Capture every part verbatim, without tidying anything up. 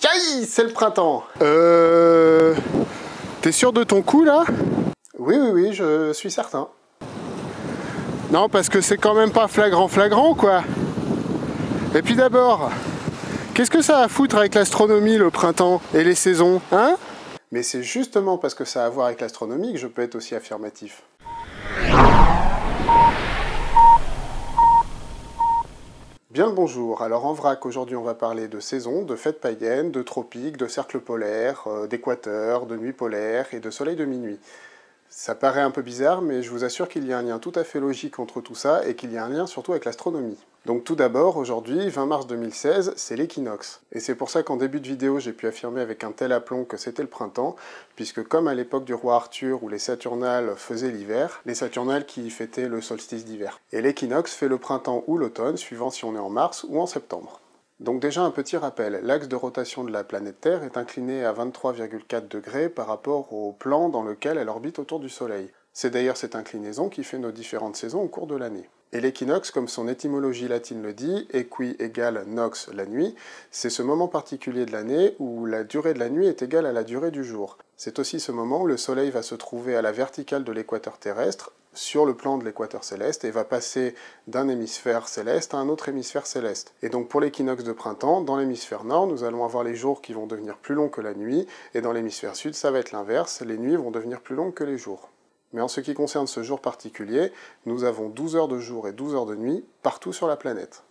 Yaï, c'est le printemps. Euh... T'es sûr de ton coup, là? Oui, oui, oui, je suis certain. Non, parce que c'est quand même pas flagrant flagrant, quoi. Et puis d'abord, qu'est-ce que ça a à foutre avec l'astronomie, le printemps et les saisons, hein? Mais c'est justement parce que ça a à voir avec l'astronomie que je peux être aussi affirmatif. Bien le bonjour, alors en vrac, aujourd'hui on va parler de saisons, de fêtes païennes, de tropiques, de cercles polaires, euh, d'équateurs, de nuits polaires et de soleil de minuit. Ça paraît un peu bizarre, mais je vous assure qu'il y a un lien tout à fait logique entre tout ça et qu'il y a un lien surtout avec l'astronomie. Donc tout d'abord, aujourd'hui, vingt mars deux mille seize, c'est l'équinoxe. Et c'est pour ça qu'en début de vidéo, j'ai pu affirmer avec un tel aplomb que c'était le printemps, puisque comme à l'époque du roi Arthur où les Saturnales faisaient l'hiver, les Saturnales qui fêtaient le solstice d'hiver. Et l'équinoxe fait le printemps ou l'automne, suivant si on est en mars ou en septembre. Donc déjà un petit rappel, l'axe de rotation de la planète Terre est incliné à vingt-trois virgule quatre degrés par rapport au plan dans lequel elle orbite autour du Soleil. C'est d'ailleurs cette inclinaison qui fait nos différentes saisons au cours de l'année. Et l'équinoxe, comme son étymologie latine le dit, equi égale nox, la nuit, c'est ce moment particulier de l'année où la durée de la nuit est égale à la durée du jour. C'est aussi ce moment où le Soleil va se trouver à la verticale de l'équateur terrestre, sur le plan de l'équateur céleste, et va passer d'un hémisphère céleste à un autre hémisphère céleste. Et donc pour l'équinoxe de printemps, dans l'hémisphère nord, nous allons avoir les jours qui vont devenir plus longs que la nuit, et dans l'hémisphère sud, ça va être l'inverse, les nuits vont devenir plus longues que les jours. Mais en ce qui concerne ce jour particulier, nous avons douze heures de jour et douze heures de nuit partout sur la planète.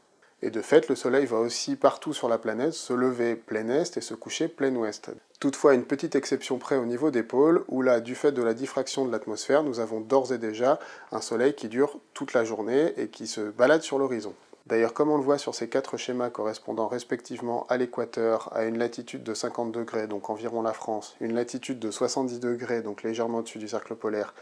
Et de fait, le soleil va aussi partout sur la planète se lever plein est et se coucher plein ouest. Toutefois, une petite exception près au niveau des pôles, où là, du fait de la diffraction de l'atmosphère, nous avons d'ores et déjà un soleil qui dure toute la journée et qui se balade sur l'horizon. D'ailleurs, comme on le voit sur ces quatre schémas correspondant respectivement à l'équateur, à une latitude de cinquante degrés, donc environ la France, une latitude de soixante-dix degrés, donc légèrement au-dessus du cercle polaire,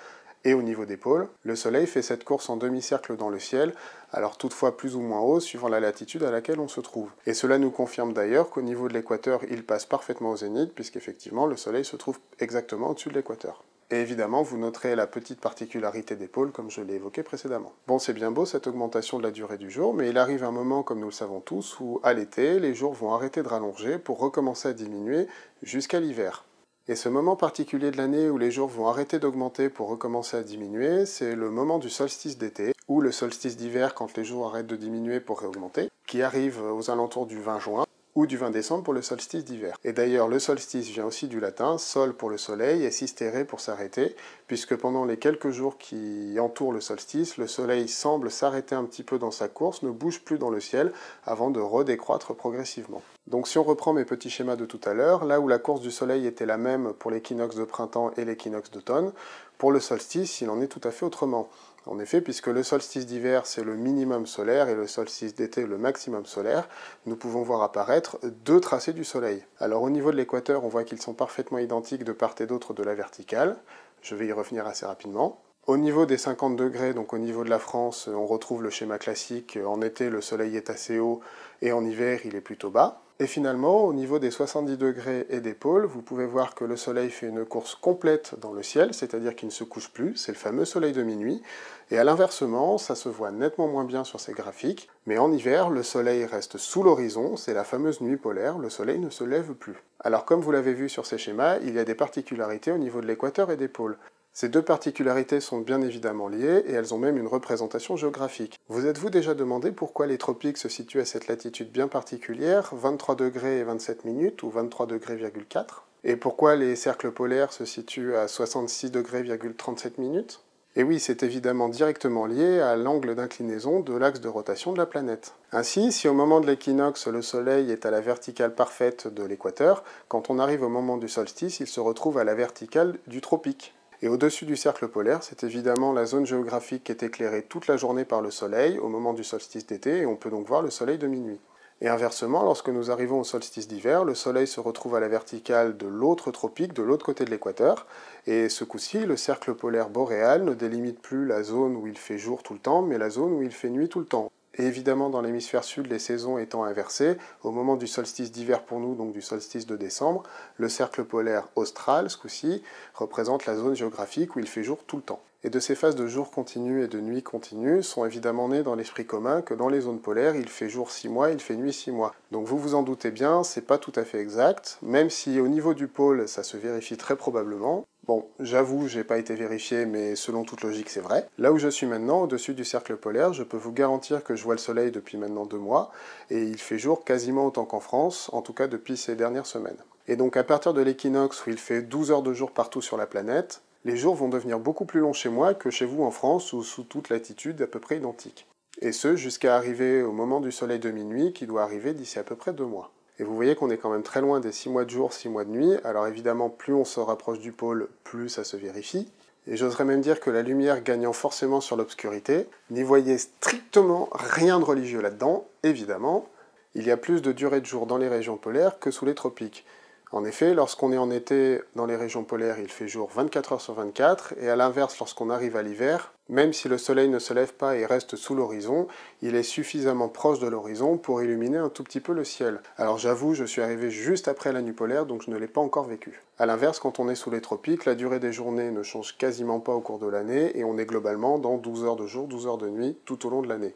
et au niveau des pôles, le soleil fait cette course en demi-cercle dans le ciel, alors toutefois plus ou moins haut, suivant la latitude à laquelle on se trouve. Et cela nous confirme d'ailleurs qu'au niveau de l'équateur, il passe parfaitement au zénith, puisqu'effectivement, le soleil se trouve exactement au-dessus de l'équateur. Et évidemment, vous noterez la petite particularité des pôles, comme je l'ai évoqué précédemment. Bon, c'est bien beau cette augmentation de la durée du jour, mais il arrive un moment, comme nous le savons tous, où à l'été, les jours vont arrêter de rallonger pour recommencer à diminuer jusqu'à l'hiver. Et ce moment particulier de l'année où les jours vont arrêter d'augmenter pour recommencer à diminuer, c'est le moment du solstice d'été, ou le solstice d'hiver quand les jours arrêtent de diminuer pour réaugmenter, qui arrive aux alentours du vingt juin, ou du vingt décembre pour le solstice d'hiver. Et d'ailleurs, le solstice vient aussi du latin, sol pour le soleil et sistere pour s'arrêter, puisque pendant les quelques jours qui entourent le solstice, le soleil semble s'arrêter un petit peu dans sa course, ne bouge plus dans le ciel, avant de redécroître progressivement. Donc si on reprend mes petits schémas de tout à l'heure, là où la course du soleil était la même pour l'équinoxe de printemps et l'équinoxe d'automne, pour le solstice, il en est tout à fait autrement. En effet, puisque le solstice d'hiver, c'est le minimum solaire, et le solstice d'été, le maximum solaire, nous pouvons voir apparaître deux tracés du soleil. Alors au niveau de l'équateur, on voit qu'ils sont parfaitement identiques de part et d'autre de la verticale. Je vais y revenir assez rapidement. Au niveau des cinquante degrés, donc au niveau de la France, on retrouve le schéma classique. En été, le soleil est assez haut, et en hiver, il est plutôt bas. Et finalement, au niveau des soixante-dix degrés et des pôles, vous pouvez voir que le soleil fait une course complète dans le ciel, c'est-à-dire qu'il ne se couche plus, c'est le fameux soleil de minuit. Et à l'inversement, ça se voit nettement moins bien sur ces graphiques, mais en hiver, le soleil reste sous l'horizon, c'est la fameuse nuit polaire, le soleil ne se lève plus. Alors comme vous l'avez vu sur ces schémas, il y a des particularités au niveau de l'équateur et des pôles. Ces deux particularités sont bien évidemment liées, et elles ont même une représentation géographique. Vous êtes-vous déjà demandé pourquoi les tropiques se situent à cette latitude bien particulière, vingt-trois degrés et vingt-sept minutes, ou vingt-trois virgule quatre? Et pourquoi les cercles polaires se situent à soixante-six degrés et trente-sept minutes? Et oui, c'est évidemment directement lié à l'angle d'inclinaison de l'axe de rotation de la planète. Ainsi, si au moment de l'équinoxe, le soleil est à la verticale parfaite de l'équateur, quand on arrive au moment du solstice, il se retrouve à la verticale du tropique. Et au-dessus du cercle polaire, c'est évidemment la zone géographique qui est éclairée toute la journée par le soleil au moment du solstice d'été, et on peut donc voir le soleil de minuit. Et inversement, lorsque nous arrivons au solstice d'hiver, le soleil se retrouve à la verticale de l'autre tropique, de l'autre côté de l'équateur, et ce coup-ci, le cercle polaire boréal ne délimite plus la zone où il fait jour tout le temps, mais la zone où il fait nuit tout le temps. Et évidemment, dans l'hémisphère sud, les saisons étant inversées, au moment du solstice d'hiver pour nous, donc du solstice de décembre, le cercle polaire austral, ce coup-ci, représente la zone géographique où il fait jour tout le temps. et de ces phases de jour continu et de nuit continue sont évidemment nées dans l'esprit commun que dans les zones polaires, il fait jour six mois, il fait nuit six mois. Donc vous vous en doutez bien, c'est pas tout à fait exact, même si au niveau du pôle, ça se vérifie très probablement. Bon, j'avoue, j'ai pas été vérifié, mais selon toute logique, c'est vrai. Là où je suis maintenant, au-dessus du cercle polaire, je peux vous garantir que je vois le soleil depuis maintenant deux mois, et il fait jour quasiment autant qu'en France, en tout cas depuis ces dernières semaines. Et donc à partir de l'équinoxe, où il fait douze heures de jour partout sur la planète, les jours vont devenir beaucoup plus longs chez moi que chez vous en France, ou sous toute latitude à peu près identique. Et ce, jusqu'à arriver au moment du soleil de minuit, qui doit arriver d'ici à peu près deux mois. Et vous voyez qu'on est quand même très loin des six mois de jour, six mois de nuit, alors évidemment plus on se rapproche du pôle, plus ça se vérifie. Et j'oserais même dire que la lumière gagnant forcément sur l'obscurité, n'y voyez strictement rien de religieux là-dedans, évidemment. Il y a plus de durée de jour dans les régions polaires que sous les tropiques. En effet, lorsqu'on est en été dans les régions polaires, il fait jour vingt-quatre heures sur vingt-quatre, et à l'inverse, lorsqu'on arrive à l'hiver, même si le soleil ne se lève pas et reste sous l'horizon, il est suffisamment proche de l'horizon pour illuminer un tout petit peu le ciel. Alors j'avoue, je suis arrivé juste après la nuit polaire, donc je ne l'ai pas encore vécu. A l'inverse, quand on est sous les tropiques, la durée des journées ne change quasiment pas au cours de l'année, et on est globalement dans douze heures de jour, douze heures de nuit, tout au long de l'année.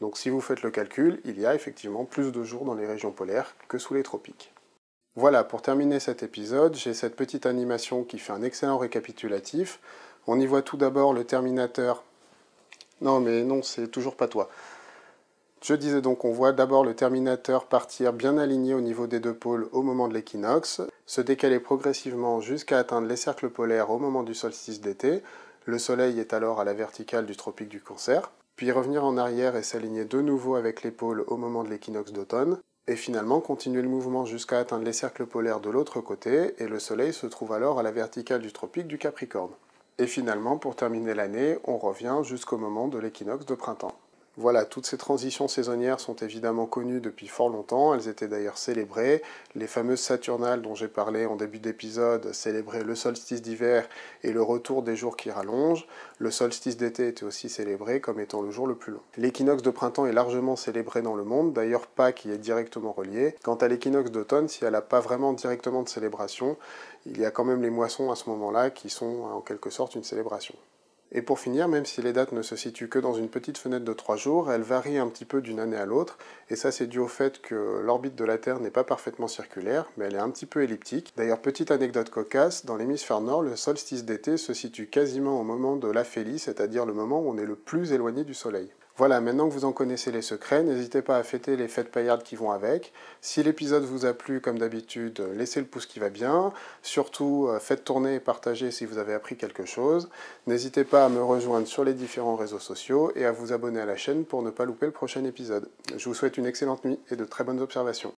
Donc si vous faites le calcul, il y a effectivement plus de jours dans les régions polaires que sous les tropiques. Voilà, pour terminer cet épisode, j'ai cette petite animation qui fait un excellent récapitulatif. On y voit tout d'abord le Terminator... Non mais non, c'est toujours pas toi. Je disais donc, on voit d'abord le Terminator partir bien aligné au niveau des deux pôles au moment de l'équinoxe, se décaler progressivement jusqu'à atteindre les cercles polaires au moment du solstice d'été. Le soleil est alors à la verticale du tropique du Cancer, puis revenir en arrière et s'aligner de nouveau avec les pôles au moment de l'équinoxe d'automne, et finalement continuer le mouvement jusqu'à atteindre les cercles polaires de l'autre côté, et le soleil se trouve alors à la verticale du tropique du Capricorne. Et finalement, pour terminer l'année, on revient jusqu'au moment de l'équinoxe de printemps. Voilà, toutes ces transitions saisonnières sont évidemment connues depuis fort longtemps, elles étaient d'ailleurs célébrées, les fameuses Saturnales dont j'ai parlé en début d'épisode célébraient le solstice d'hiver et le retour des jours qui rallongent, le solstice d'été était aussi célébré comme étant le jour le plus long. L'équinoxe de printemps est largement célébré dans le monde, d'ailleurs Pâques y est directement relié. Quant à l'équinoxe d'automne, si elle n'a pas vraiment directement de célébration, il y a quand même les moissons à ce moment-là qui sont en quelque sorte une célébration. Et pour finir, même si les dates ne se situent que dans une petite fenêtre de trois jours, elles varient un petit peu d'une année à l'autre, et ça c'est dû au fait que l'orbite de la Terre n'est pas parfaitement circulaire, mais elle est un petit peu elliptique. D'ailleurs, petite anecdote cocasse, dans l'hémisphère nord, le solstice d'été se situe quasiment au moment de l'aphélie, c'est-à-dire le moment où on est le plus éloigné du Soleil. Voilà, maintenant que vous en connaissez les secrets, n'hésitez pas à fêter les fêtes paillardes qui vont avec. Si l'épisode vous a plu, comme d'habitude, laissez le pouce qui va bien. Surtout, faites tourner et partagez si vous avez appris quelque chose. N'hésitez pas à me rejoindre sur les différents réseaux sociaux et à vous abonner à la chaîne pour ne pas louper le prochain épisode. Je vous souhaite une excellente nuit et de très bonnes observations.